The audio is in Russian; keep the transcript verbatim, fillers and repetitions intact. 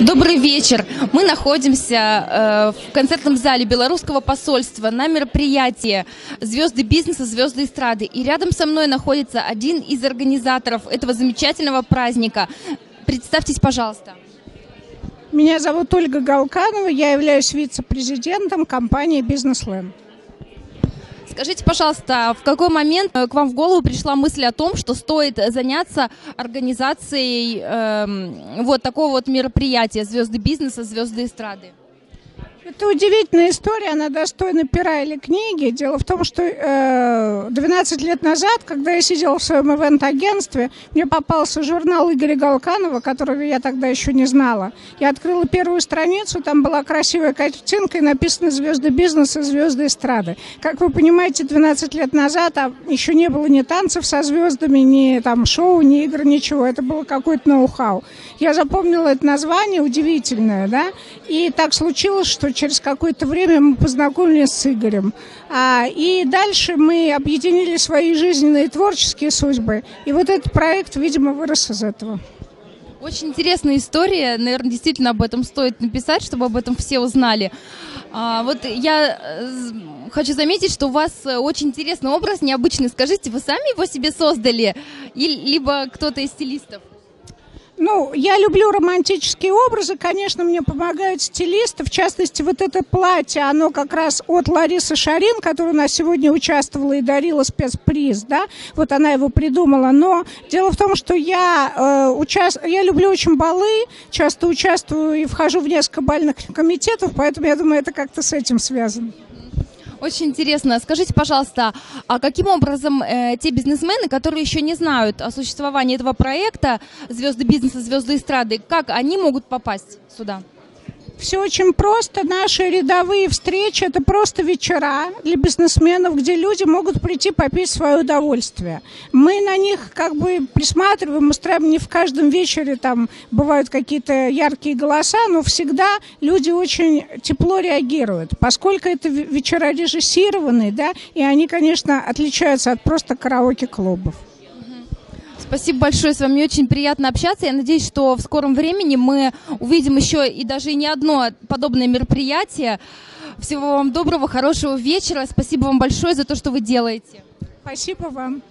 Добрый вечер. Мы находимся в концертном зале Белорусского посольства на мероприятии «Звёзды бизнеса, звёзды эстрады». И рядом со мной находится один из организаторов этого замечательного праздника. Представьтесь, пожалуйста. Меня зовут Ольга Галканова. Я являюсь вице-президентом компании «Бизнесленд». Скажите, пожалуйста, в какой момент к вам в голову пришла мысль о том, что стоит заняться организацией э, вот такого вот мероприятия «Звезды бизнеса, звезды эстрады»? Это удивительная история, она достойна пера или книги. Дело в том, что э, двенадцать лет назад, когда я сидела в своем ивент-агентстве, мне попался журнал Игоря Галканова, которого я тогда еще не знала. Я открыла первую страницу, там была красивая картинка и написано «Звезды бизнеса, звезды эстрады». Как вы понимаете, двенадцать лет назад а еще не было ни танцев со звездами, ни там шоу, ни игр, ничего. Это было какой-то ноу-хау. Я запомнила это название, удивительное, да? И так случилось, что через какое-то время мы познакомились с Игорем. А, и дальше мы объединили свои жизненные и творческие судьбы. И вот этот проект, видимо, вырос из этого. Очень интересная история. Наверное, действительно об этом стоит написать, чтобы об этом все узнали. А, вот я хочу заметить, что у вас очень интересный образ, необычный. Скажите, вы сами его себе создали? Или, либо кто-то из стилистов? Ну, я люблю романтические образы, конечно, мне помогают стилисты, в частности, вот это платье, оно как раз от Ларисы Шарин, которая у нас сегодня участвовала и дарила спецприз, да, вот она его придумала, но дело в том, что я, э, участ... я люблю очень балы, часто участвую и вхожу в несколько бальных комитетов, поэтому я думаю, это как-то с этим связано. Очень интересно. Скажите, пожалуйста, а каким образом э, те бизнесмены, которые еще не знают о существовании этого проекта «Звезды бизнеса, звезды эстрады», как они могут попасть сюда? Все очень просто. Наши рядовые встречи – это просто вечера для бизнесменов, где люди могут прийти попить свое удовольствие. Мы на них как бы присматриваем, устраиваем. Не в каждом вечере там бывают какие-то яркие голоса, но всегда люди очень тепло реагируют, поскольку это вечера режиссированные, да, и они, конечно, отличаются от просто караоке-клубов. Спасибо большое, с вами очень приятно общаться. Я надеюсь, что в скором времени мы увидим еще и даже не одно подобное мероприятие. Всего вам доброго, хорошего вечера. Спасибо вам большое за то, что вы делаете. Спасибо вам.